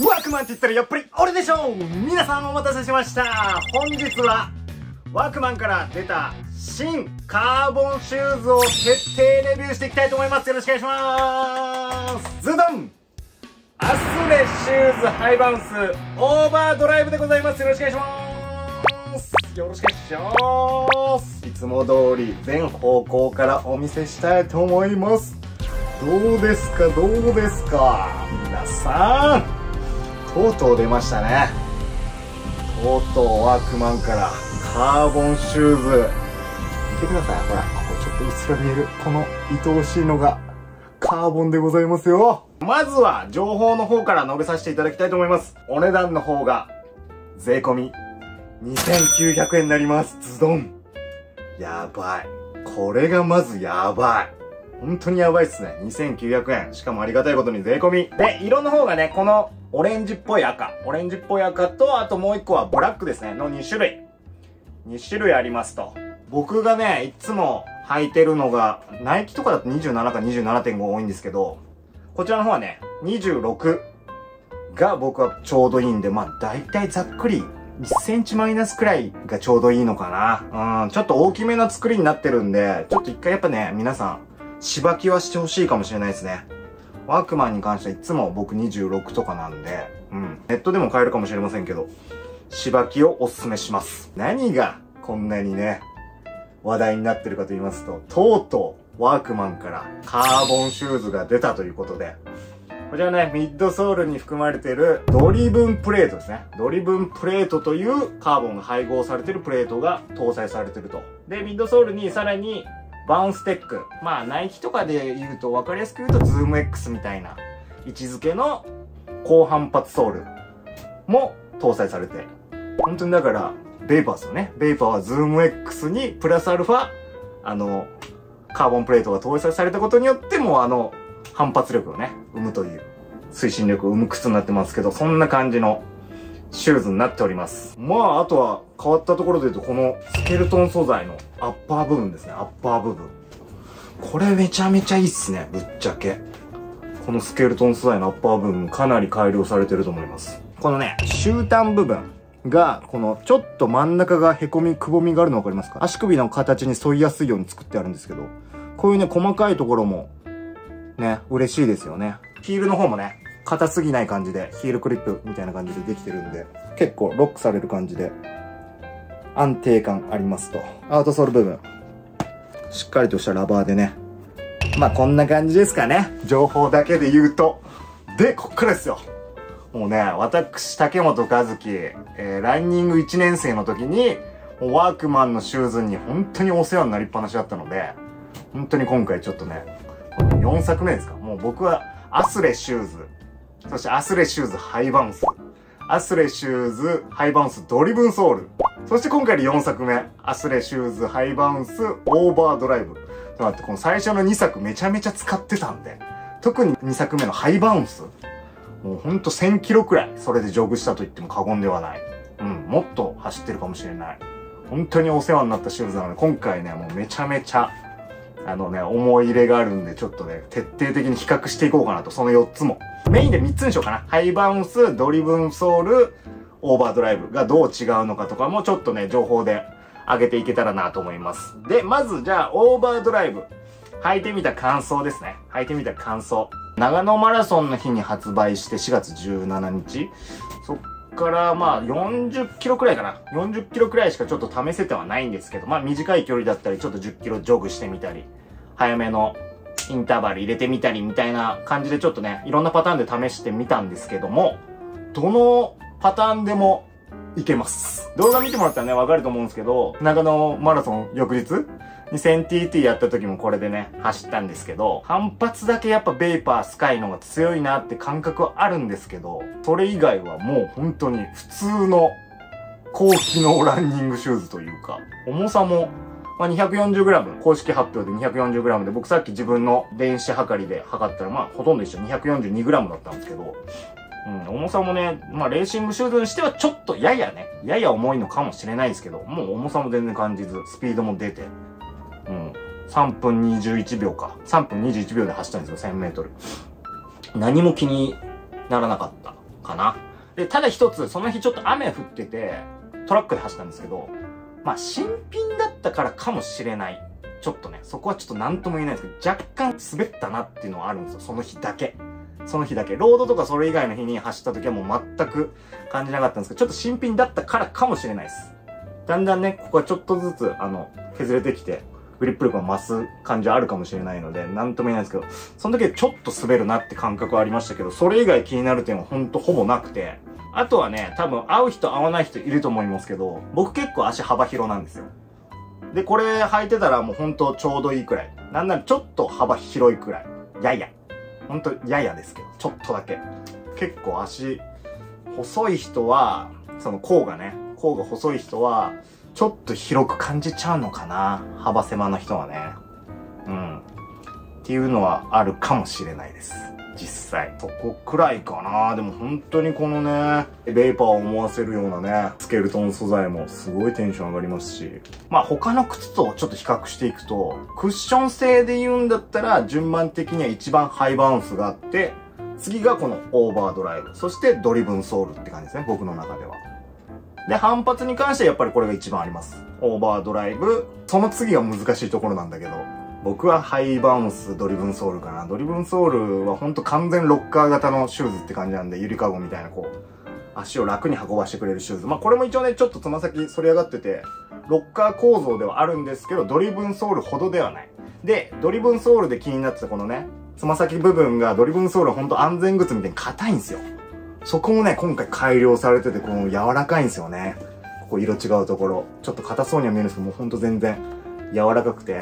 ワークマンって言ったらやっぱり俺でしょ。皆さんお待たせしました。本日はワークマンから出た新カーボンシューズを徹底レビューしていきたいと思います。よろしくお願いします。ズドン、アスレシューズハイバウンスオーバードライブでございます。よろしくお願いします。よろしくお願いします。いつも通り全方向からお見せしたいと思います。どうですかどうですか皆さん、とうとう出ましたね。とうとうワークマンからカーボンシューズ、見てください。ほら、ここちょっとうっすら見えるこの愛おしいのがカーボンでございますよ。まずは情報の方から述べさせていただきたいと思います。お値段の方が税込2900円になります。ズドン、やばい。これがまずやばい。本当にやばいっすね。2900円。しかもありがたいことに税込み。で、色の方がね、このオレンジっぽい赤。オレンジっぽい赤と、あともう一個はブラックですね。の2種類。2種類ありますと。僕がね、いつも履いてるのが、ナイキとかだと27か 27.5 多いんですけど、こちらの方はね、26が僕はちょうどいいんで、まあ大体ざっくり1センチマイナスくらいがちょうどいいのかな。うん、ちょっと大きめな作りになってるんで、ちょっと一回やっぱね、皆さん、しばきはしてほしいかもしれないですね。ワークマンに関してはいつも僕26とかなんで、うん。ネットでも買えるかもしれませんけど、しばきをおすすめします。何がこんなにね、話題になってるかと言いますと、とうとうワークマンからカーボンシューズが出たということで、こちらね、ミッドソールに含まれているドリブンプレートですね。ドリブンプレートというカーボンが配合されているプレートが搭載されていると。で、ミッドソールにさらに、バウンステック。まあ、ナイキとかで言うと、分かりやすく言うと、ズーム X みたいな位置づけの高反発ソールも搭載されて。本当にだから、ベイパーですよね。ベイパーはズーム X に、プラスアルファ、カーボンプレートが搭載されたことによって、もう反発力をね、生むという、推進力を生む靴になってますけど、そんな感じのシューズになっております。まあ、あとは変わったところで言うと、このスケルトン素材のアッパー部分ですね。アッパー部分。これめちゃめちゃいいっすね。ぶっちゃけ。このスケルトン素材のアッパー部分、かなり改良されてると思います。このね、終端部分が、このちょっと真ん中が凹み、くぼみがあるの分かりますか？足首の形に沿いやすいように作ってあるんですけど、こういうね、細かいところも、ね、嬉しいですよね。ヒールの方もね、硬すぎない感じで、ヒールクリップみたいな感じでできてるんで、結構ロックされる感じで、安定感ありますと。アウトソール部分。しっかりとしたラバーでね。まあ、こんな感じですかね。情報だけで言うと。で、こっからですよ。もうね、私、竹本和樹、ランニング1年生の時に、ワークマンのシューズに本当にお世話になりっぱなしだったので、本当に今回ちょっとね、4作目ですか。もう僕は、アスレシューズ。そしてアスレシューズハイバウンス。アスレシューズハイバウンスドリブンソール。そして今回で4作目。アスレシューズハイバウンスオーバードライブ。となってこの最初の2作めちゃめちゃ使ってたんで。特に2作目のハイバウンス。もうほんと1000キロくらい。それでジョグしたと言っても過言ではない。うん、もっと走ってるかもしれない。本当にお世話になったシューズなので、今回ね、もうめちゃめちゃ、思い入れがあるんで、ちょっとね、徹底的に比較していこうかなと。その4つも。メインで3つにしようかな。ハイバウンス、ドリブンソール、オーバードライブがどう違うのかとかもちょっとね、情報で上げていけたらなと思います。で、まずじゃあ、オーバードライブ。履いてみた感想ですね。履いてみた感想。長野マラソンの日に発売して4月17日。そっからまあ、40キロくらいかな。40キロくらいしかちょっと試せてはないんですけど、まあ短い距離だったり、ちょっと10キロジョグしてみたり、早めのインターバル入れてみたりみたいな感じでちょっとね、いろんなパターンで試してみたんですけども、どのパターンでもいけます。動画見てもらったらね、わかると思うんですけど、長野マラソン翌日 2000TT やった時もこれでね、走ったんですけど、反発だけやっぱベイパースカイの方が強いなって感覚はあるんですけど、それ以外はもう本当に普通の高機能ランニングシューズというか、重さもまあ、240g、公式発表で 240g で、僕さっき自分の電子測りで測ったら、まあ、ほとんど一緒、242g だったんですけど、うん、重さもね、まあ、レーシングシューズにしてはちょっとやや重いのかもしれないですけど、もう重さも全然感じず、スピードも出て、うん、3分21秒か。3分21秒で走ったんですよ、1000m。何も気にならなかった。かな。で、ただ一つ、その日ちょっと雨降ってて、トラックで走ったんですけど、まあ、新品だったからかもしれない。ちょっとね、そこはちょっと何とも言えないんですけど、若干滑ったなっていうのはあるんですよ。その日だけ。その日だけ。ロードとかそれ以外の日に走った時はもう全く感じなかったんですけど、ちょっと新品だったからかもしれないです。だんだんね、ここはちょっとずつ、削れてきて、グリップ力が増す感じはあるかもしれないので、なんとも言えないんですけど、その時はちょっと滑るなって感覚はありましたけど、それ以外気になる点はほんとほぼなくて、あとはね、多分合う人合わない人いると思いますけど、僕結構足幅広なんですよ。で、これ履いてたらもうほんとちょうどいいくらい。なんならちょっと幅広いくらい。やや。ほんとややですけど、ちょっとだけ。結構足、細い人は、その甲が細い人は、ちょっと広く感じちゃうのかな。幅狭な人はね。うん。っていうのはあるかもしれないです。実際。そこくらいかな。でも本当にこのね、ベイパーを思わせるようなね、スケルトン素材もすごいテンション上がりますし。まあ他の靴とちょっと比較していくと、クッション性で言うんだったら、順番的には一番ハイバウンスがあって、次がこのオーバードライブ。そしてドリブンソールって感じですね。僕の中では。で、反発に関してはやっぱりこれが一番あります。オーバードライブ。その次が難しいところなんだけど、僕はハイバウンス、ドリブンソールかな。ドリブンソールはほんと完全ロッカー型のシューズって感じなんで、ゆりかごみたいなこう、足を楽に運ばしてくれるシューズ。まあこれも一応ね、ちょっとつま先反り上がってて、ロッカー構造ではあるんですけど、ドリブンソールほどではない。で、ドリブンソールで気になってたこのね、つま先部分がドリブンソールはほんと安全靴みたいに硬いんですよ。そこもね、今回改良されてて、この柔らかいんですよね。ここ色違うところ。ちょっと硬そうには見えるんですけど、もうほんと全然柔らかくて。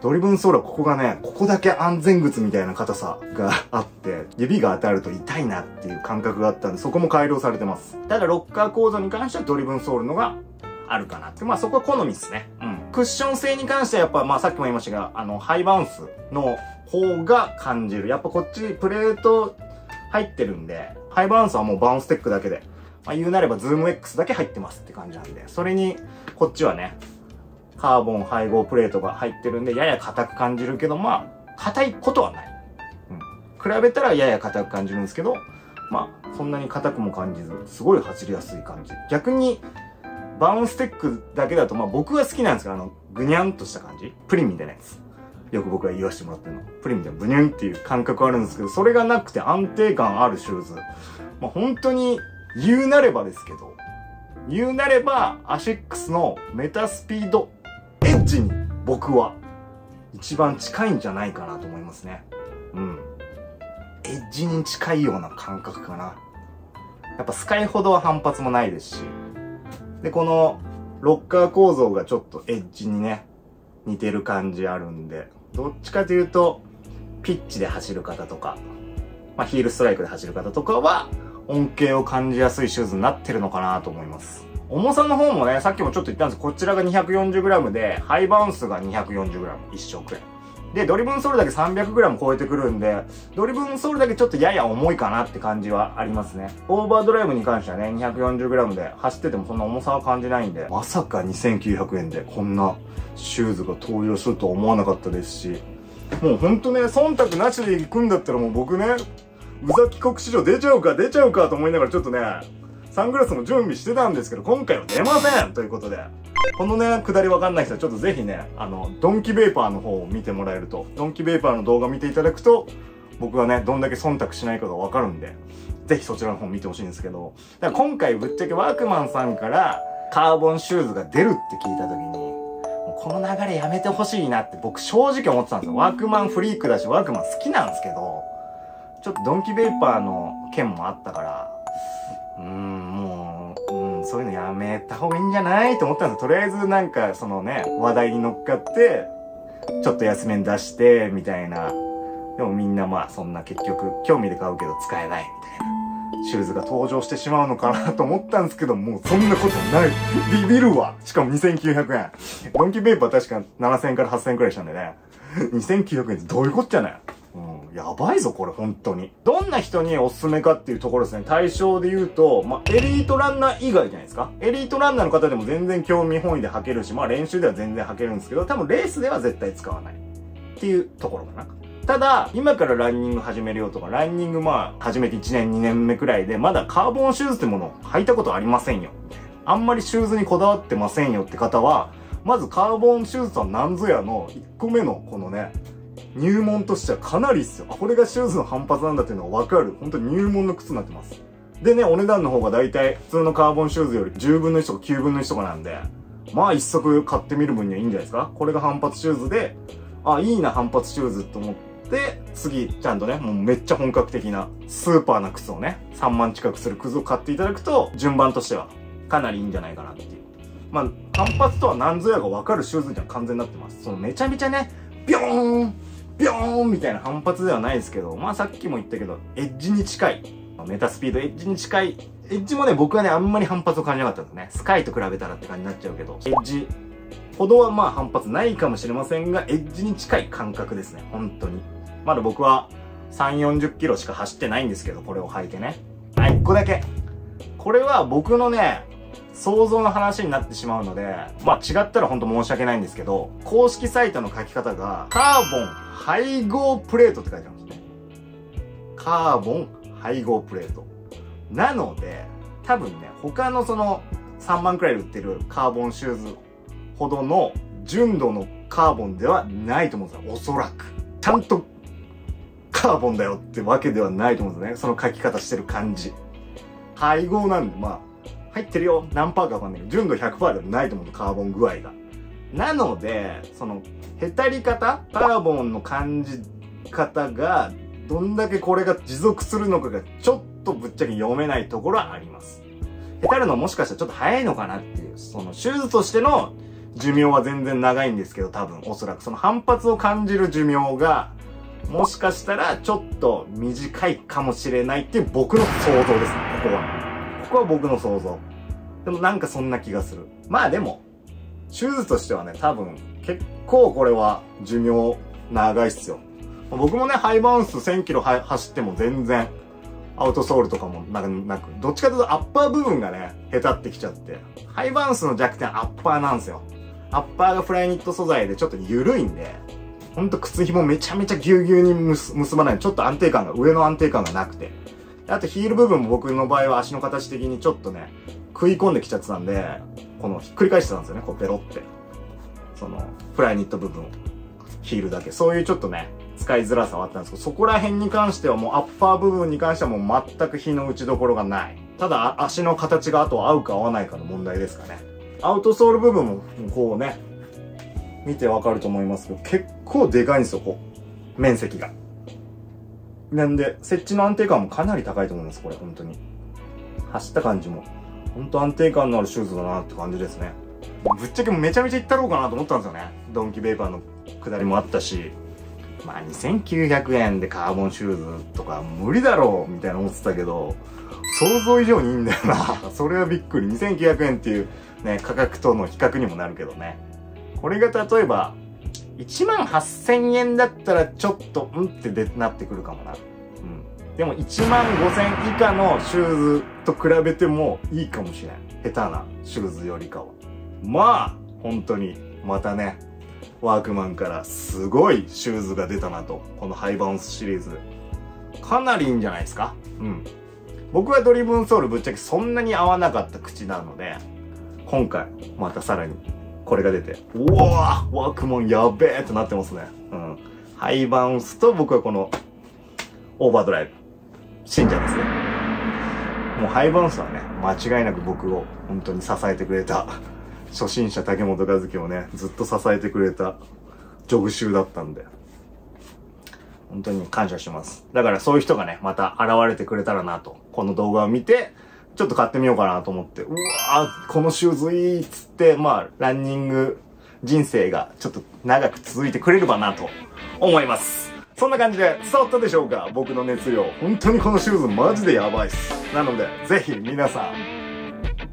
ドリブンソールはここがね、ここだけ安全靴みたいな硬さがあって、指が当たると痛いなっていう感覚があったんで、そこも改良されてます。ただロッカー構造に関してはドリブンソールのがあるかなって。まあそこは好みですね。うん。クッション性に関してはやっぱ、まあさっきも言いましたが、ハイバウンスの方が感じる。やっぱこっちプレート入ってるんで、ハイバウンスはもうバウンステックだけで、まあ、言うなればズーム X だけ入ってますって感じなんで、それに、こっちはね、カーボン配合プレートが入ってるんで、やや硬く感じるけど、まあ、硬いことはない。うん。比べたらやや硬く感じるんですけど、まあ、そんなに硬くも感じず、すごい走りやすい感じ。逆に、バウンステックだけだと、まあ僕は好きなんですけど、ぐにゃんとした感じ。プリンみたいなやつ。よく僕が言わせてもらってるの。プリンみたいなブニュンっていう感覚あるんですけど、それがなくて安定感あるシューズ。まあ、本当に言うなればですけど、言うなればアシックスのメタスピードエッジに僕は一番近いんじゃないかなと思いますね。うん。エッジに近いような感覚かな。やっぱスカイほどは反発もないですし。で、このロッカー構造がちょっとエッジにね、似てる感じあるんで、どっちかというと、ピッチで走る方とか、まあ、ヒールストライクで走る方とかは、恩恵を感じやすいシューズになってるのかなと思います。重さの方もね、さっきもちょっと言ったんですけど、こちらが 240g で、ハイバウンスが 240g、一緒くらい。で、ドリブンソールだけ 300g 超えてくるんで、ドリブンソールだけちょっとやや重いかなって感じはありますね。オーバードライブに関してはね、240g で走っててもそんな重さは感じないんで、まさか2900円でこんなシューズが登場するとは思わなかったですし、もうほんとね、忖度なしで行くんだったらもう僕ね、宇佐帰国市場出ちゃうかと思いながらちょっとね、サングラスも準備してたんですけど、今回は出ませんということで。このね、下りわかんない人はちょっとぜひね、ドンキベイパーの方を見てもらえると、ドンキベイパーの動画見ていただくと、僕はね、どんだけ忖度しないかがわかるんで、ぜひそちらの方見てほしいんですけど、だから今回ぶっちゃけワークマンさんからカーボンシューズが出るって聞いた時に、この流れやめてほしいなって僕正直思ってたんですよ。ワークマンフリークだし、ワークマン好きなんですけど、ちょっとドンキベイパーの件もあったから、そういうのやめた方がいいんじゃないと思ったんですよ。とりあえずなんかそのね、話題に乗っかって、ちょっと安めに出して、みたいな。でもみんなまあそんな結局、興味で買うけど使えないみたいな。シューズが登場してしまうのかなと思ったんですけど、もうそんなことない。ビビるわ。しかも2900円。ドンキーペーパー確か7000円から8000円くらいしたんでね。2900円ってどういうこっちゃない。うん、やばいぞ、これ、本当に。どんな人におすすめかっていうところですね。対象で言うと、まあ、エリートランナー以外じゃないですか。エリートランナーの方でも全然興味本位で履けるし、まあ、練習では全然履けるんですけど、多分レースでは絶対使わない。っていうところかな。ただ、今からランニング始めるよとか、ランニング始めて1年2年目くらいで、まだカーボンシューズってものを履いたことありませんよ。あんまりシューズにこだわってませんよって方は、まずカーボンシューズとは何ぞやの1個目のこのね、入門としてはかなりっすよ。これがシューズの反発なんだっていうのが分かる、本当に入門の靴になってます。でね、お値段の方がだいたい普通のカーボンシューズより10分の1とか9分の1とかなんで、一足買ってみる分にはいいんじゃないですか。これが反発シューズで、いいな反発シューズと思って、次、ちゃんとね、もうめっちゃ本格的なスーパーな靴をね、3万近くする靴を買っていただくと、順番としてはかなりいいんじゃないかなっていう。反発とは何ぞやが分かるシューズには完全になってます。そのめちゃめちゃね、ビョーンビョーンみたいな反発ではないですけど、さっきも言ったけど、エッジに近い。メタスピードエッジに近い。エッジもね、僕はね、あんまり反発を感じなかったんですね。スカイと比べたらって感じになっちゃうけど、エッジほどは反発ないかもしれませんが、エッジに近い感覚ですね、本当に。まだ僕は3、40キロしか走ってないんですけど、これを履いてね。1個だけ。これは僕のね、想像の話になってしまうので、違ったらほんと申し訳ないんですけど、公式サイトの書き方が、カーボン配合プレートって書いてあるんですね。カーボン配合プレート。なので、多分ね、他のその3万くらいで売ってるカーボンシューズほどの純度のカーボンではないと思うんですよ。おそらく。ちゃんとカーボンだよってわけではないと思うんですよね。その書き方してる感じ。配合なんで、入ってるよ。何パーかわかんないけど、純度 100% でもないと思う、カーボン具合が。なので、その、へたり方、カーボンの感じ方が、どんだけこれが持続するのかが、ちょっとぶっちゃけ読めないところはあります。へたるのもしかしたらちょっと早いのかなっていう、その、シューズとしての寿命は全然長いんですけど、多分、おそらく。その反発を感じる寿命が、もしかしたらちょっと短いかもしれないっていう僕の想像ですね、ここは。ここは僕の想像。でもなんかそんな気がする。でも、シューズとしてはね、多分、結構これは寿命長いっすよ。僕もね、ハイバウンス1000キロ走っても全然、アウトソールとかもなく、どっちかというとアッパー部分がね、へたってきちゃって。ハイバウンスの弱点はアッパーなんですよ。アッパーがフライニット素材でちょっと緩いんで、ほんと靴紐めちゃめちゃぎゅうぎゅうに結ばない。ちょっと安定感が、上の安定感がなくて。あとヒール部分も僕の場合は足の形的にちょっとね、食い込んできちゃってたんで、このひっくり返してたんですよね、こうペロって。その、フライニット部分を。ヒールだけ。そういうちょっとね、使いづらさはあったんですけど、そこら辺に関してはもうアッパー部分に関してはもう全く非の打ちどころがない。ただ足の形があと合うか合わないかの問題ですかね。アウトソール部分もこうね、見てわかると思いますけど、結構でかいんですよ、こう。面積が。なんで、接地の安定感もかなり高いと思います、これ、本当に。走った感じも。本当安定感のあるシューズだなって感じですね。ぶっちゃけめちゃめちゃ行ったろうかなと思ったんですよね。ドンキベイパーの下りもあったし。2900円でカーボンシューズとか無理だろうみたいな思ってたけど、想像以上にいいんだよな。それはびっくり。2900円っていうね、価格との比較にもなるけどね。これが例えば、18000円だったらちょっと、ってなってくるかもな。でも15000以下のシューズと比べてもいいかもしれん。下手なシューズよりかは。本当に、またね、ワークマンからすごいシューズが出たなと。このハイバウンスシリーズ。かなりいいんじゃないですか。僕はドリブンソールぶっちゃけそんなに合わなかった口なので、今回、またさらに。これが出て、うわーワークマンやべえってなってますね。ハイバウンスと僕はこの、オーバードライブ。信者ですね。もうハイバウンスはね、間違いなく僕を本当に支えてくれた、初心者竹本和樹をね、ずっと支えてくれた、ジョグ集だったんで、本当に感謝します。だからそういう人がね、また現れてくれたらなと、この動画を見て、ちょっと買ってみようかなと思って、うわーこのシューズいいっつって、ランニング人生がちょっと長く続いてくれればなと思います。そんな感じで伝わったでしょうか？僕の熱量。本当にこのシューズマジでやばいっす。なので、ぜひ皆さん、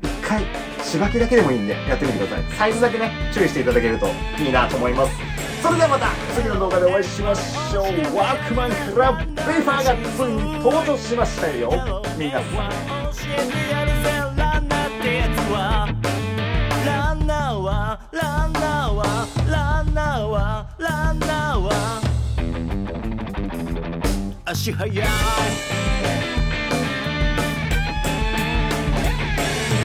一回、しばきだけでもいいんでやってみてください。サイズだけね、注意していただけるといいなと思います。それではまた次の動画でお会いしましょう。ワークマンからベイパーがついに登場しましたよ。皆さん。ランナーは足早い